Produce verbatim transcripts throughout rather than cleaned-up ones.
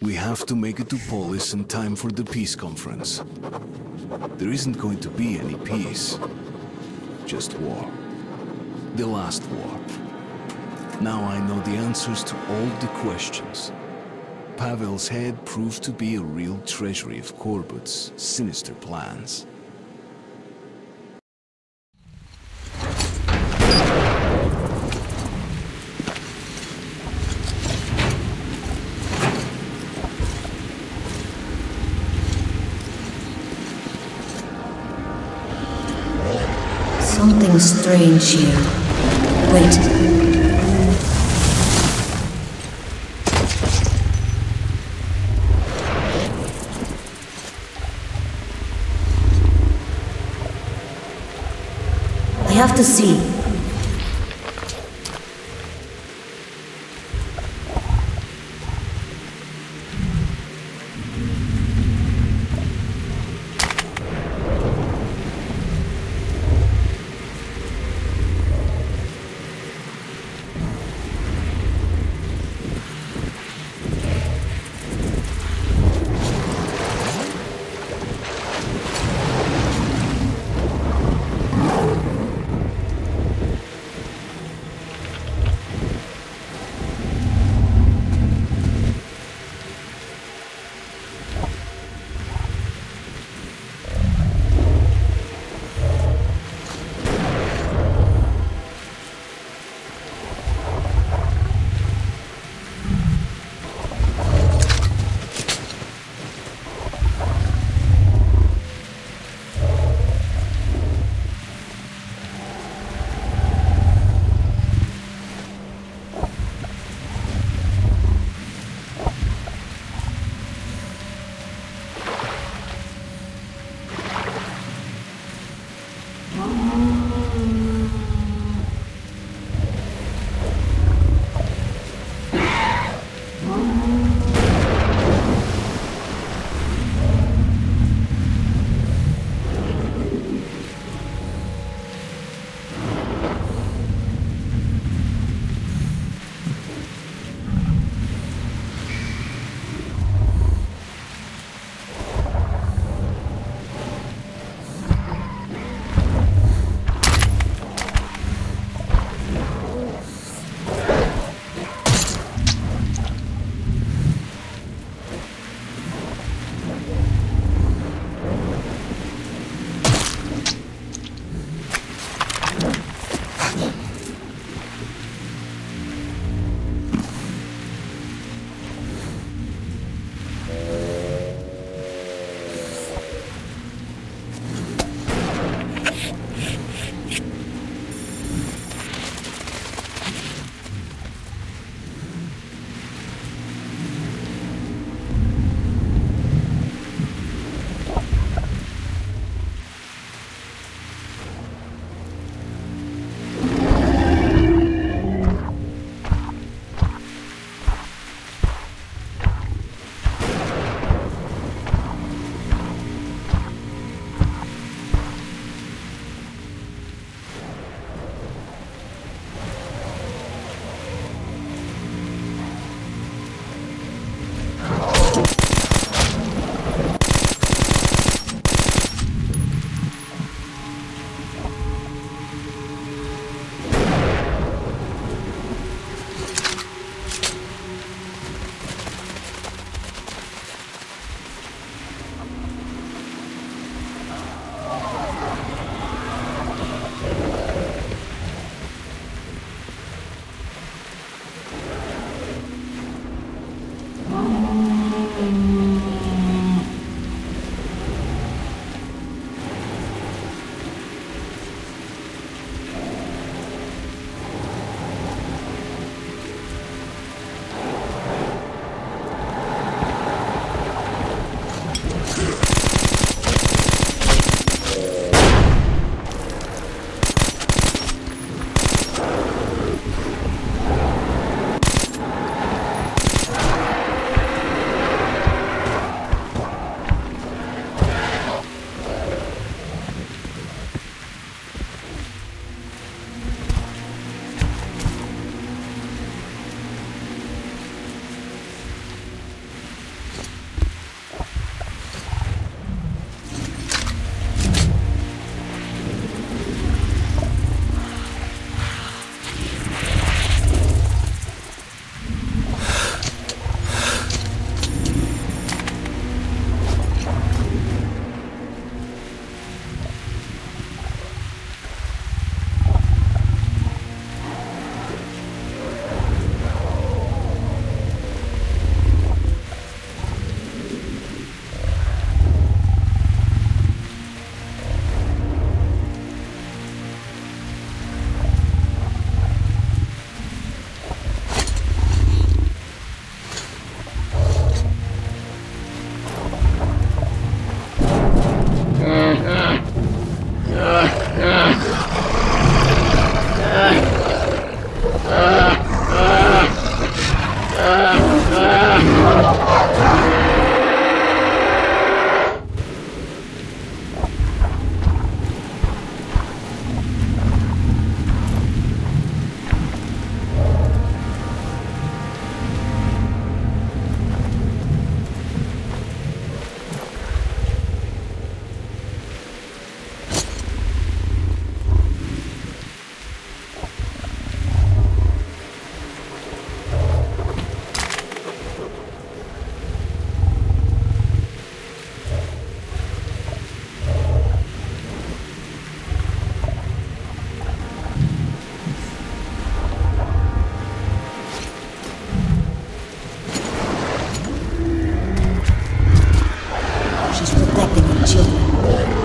We have to make it to Polis in time for the peace conference. There isn't going to be any peace. Just war. The last war. Now I know the answers to all the questions. Pavel's head proved to be a real treasury of Corbett's sinister plans. Something strange here. Wait. I have to see.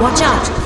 Watch out!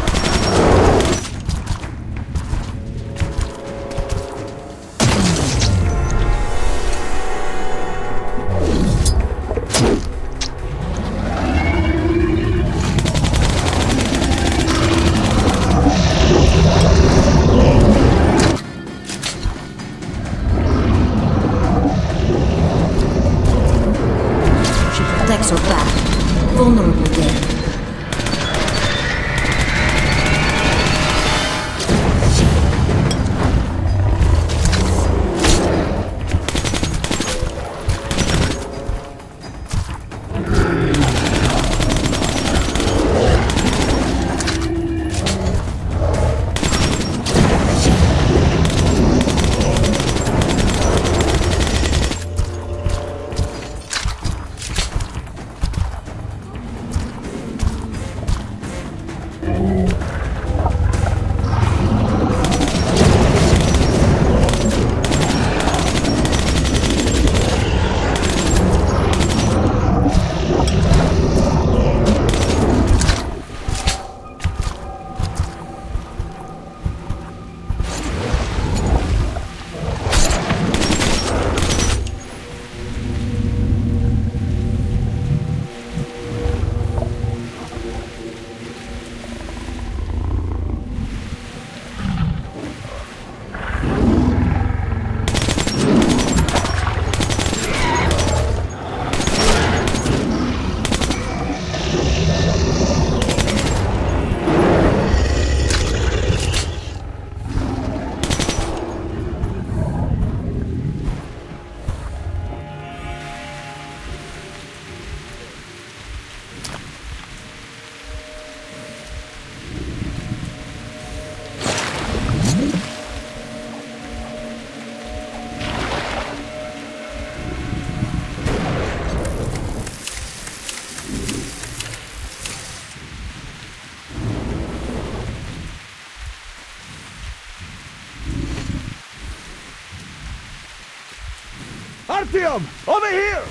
Artyom! Over here!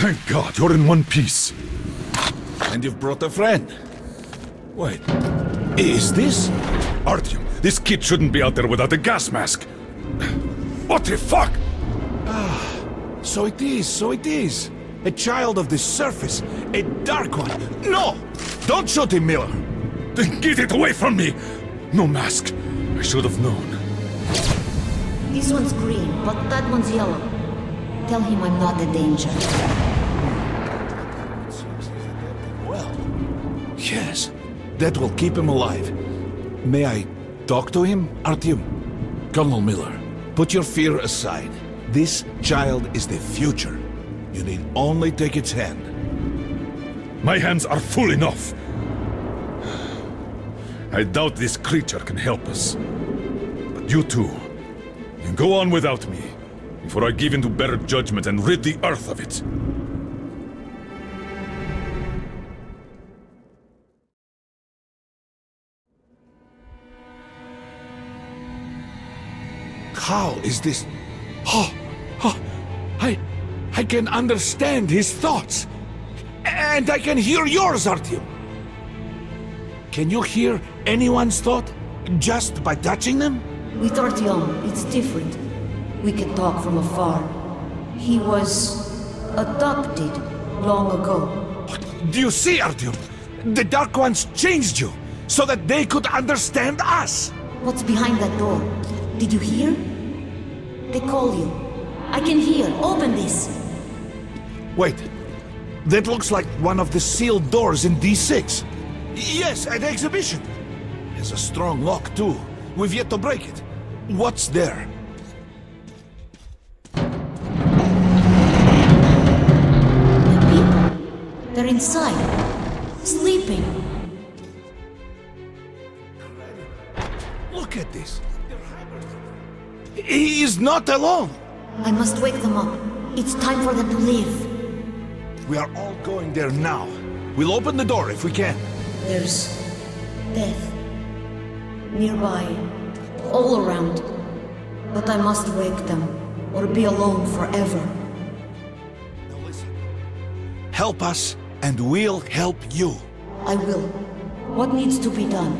Thank God, you're in one piece. And you've brought a friend. Wait, is this? Artyom, this kid shouldn't be out there without a gas mask. What the fuck? Ah, so it is, so it is. A child of the surface, a dark one. No! Don't shoot him, Miller! Then get it away from me! No mask. I should have known. This one's green, but that one's yellow. Tell him I'm not a danger. Well, yes. That will keep him alive. May I talk to him, Artyom? Colonel Miller, put your fear aside. This child is the future. You need only take its hand. My hands are full enough. I doubt this creature can help us. But you too. And go on without me, before I give in to better judgment and rid the earth of it. How is this? Oh, oh, I, I can understand his thoughts, and I can hear yours, Artyom. Can you hear anyone's thought just by touching them? With Artyom, it's different. We can talk from afar. He was adopted long ago. Do you see, Artyom? The Dark Ones changed you, so that they could understand us! What's behind that door? Did you hear? They call you. I can hear. Open this! Wait. That looks like one of the sealed doors in D six. Yes, at the exhibition. There's a strong lock, too. We've yet to break it. What's there? The people. They're inside. Sleeping. Look at this. He is not alone. I must wake them up. It's time for them to leave. We are all going there now. We'll open the door if we can. There's death. Nearby. All around. But I must wake them, or be alone forever. Help us and we'll help you. I will. What needs to be done?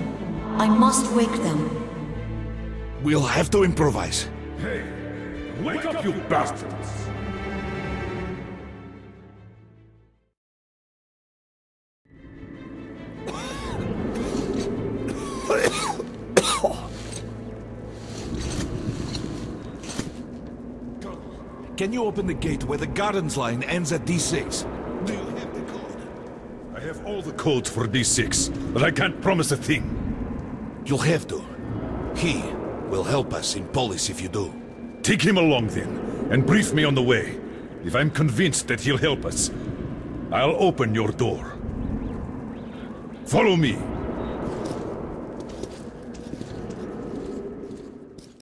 I must wake them. We'll have to improvise. Hey, wake up, you bastards! Can you open the gate where the gardens line ends at D six? Do you have the code? I have all the codes for D six, but I can't promise a thing. You'll have to. He will help us in Polis if you do. Take him along then, and brief me on the way. If I'm convinced that he'll help us, I'll open your door. Follow me.